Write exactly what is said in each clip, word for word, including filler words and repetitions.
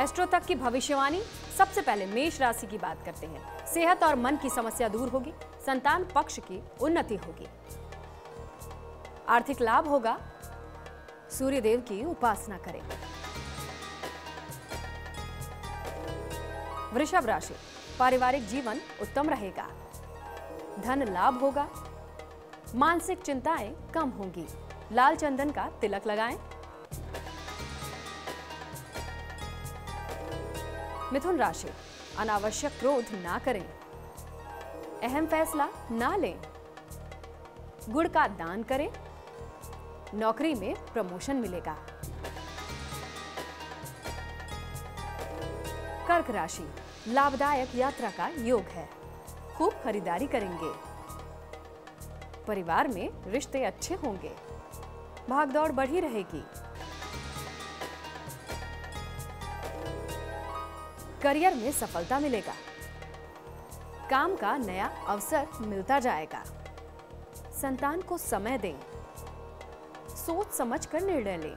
Astro तक की भविष्यवाणी। सबसे पहले मेष राशि की बात करते हैं। सेहत और मन की समस्या दूर होगी। संतान पक्ष की उन्नति होगी। आर्थिक लाभ होगा। सूर्य देव की उपासना करें। वृषभ राशि, पारिवारिक जीवन उत्तम रहेगा। धन लाभ होगा। मानसिक चिंताएं कम होंगी। लाल चंदन का तिलक लगाएं। मिथुन राशि, अनावश्यक क्रोध ना करें। अहम फैसला ना लें। गुड़ का दान करें। नौकरी में प्रमोशन मिलेगा। कर्क राशि, लाभदायक यात्रा का योग है। खूब खरीदारी करेंगे। परिवार में रिश्ते अच्छे होंगे। भागदौड़ बढ़ी रहेगी। करियर में सफलता मिलेगा। काम का नया अवसर मिलता जाएगा। संतान को समय दें। सोच समझ कर निर्णय लें।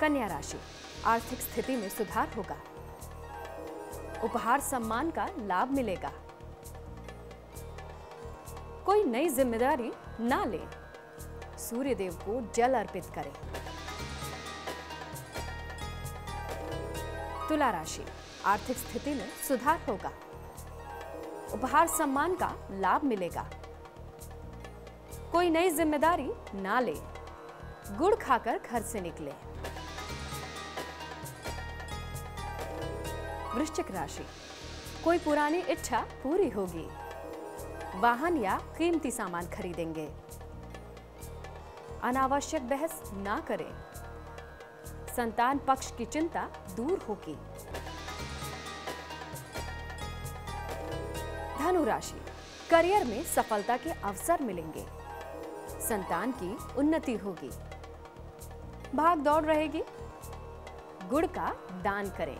कन्या राशि, आर्थिक स्थिति में सुधार होगा। उपहार सम्मान का लाभ मिलेगा। कोई नई जिम्मेदारी ना लें। सूर्य देव को जल अर्पित करें। तुला राशि, आर्थिक स्थिति में सुधार होगा। उपहार सम्मान का लाभ मिलेगा। कोई नई जिम्मेदारी ना ले। गुड़ खाकर घर से निकले। वृश्चिक राशि, कोई पुरानी इच्छा पूरी होगी। वाहन या कीमती सामान खरीदेंगे। अनावश्यक बहस ना करें। संतान पक्ष की चिंता दूर होगी। धनु राशि, करियर में सफलता के अवसर मिलेंगे। संतान की उन्नति होगी। भाग दौड़ रहेगी। गुड़ का दान करें।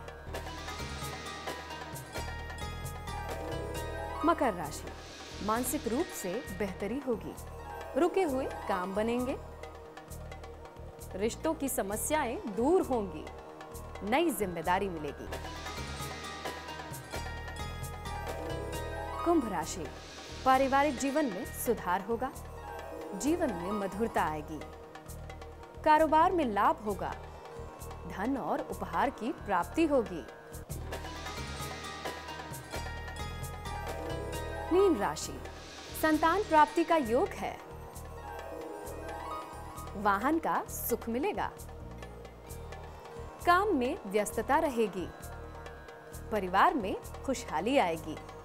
मकर राशि, मानसिक रूप से बेहतरी होगी। रुके हुए काम बनेंगे। रिश्तों की समस्याएं दूर होंगी। नई जिम्मेदारी मिलेगी। कुंभ राशि, पारिवारिक जीवन में सुधार होगा। जीवन में मधुरता आएगी। कारोबार में लाभ होगा। धन और उपहार की प्राप्ति होगी। मीन राशि, संतान प्राप्ति का योग है। वाहन का सुख मिलेगा। काम में व्यस्तता रहेगी। परिवार में खुशहाली आएगी।